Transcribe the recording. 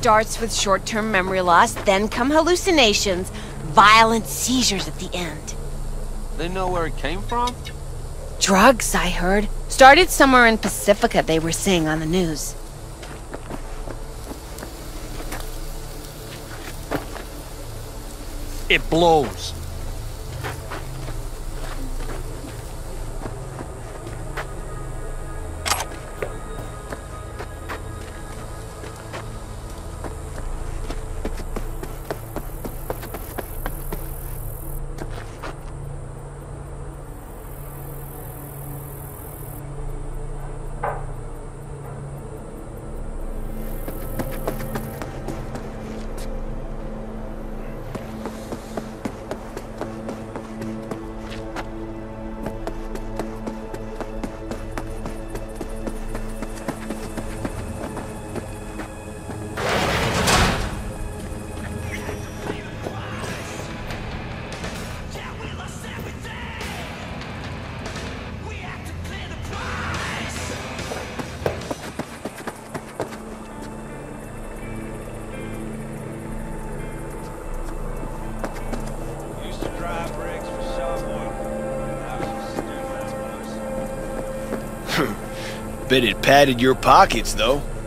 starts with short-term memory loss, then come hallucinations, violent seizures at the end. They know where it came from? Drugs, I heard. Started somewhere in Pacifica, they were saying on the news. It blows. Bet it padded your pockets, though.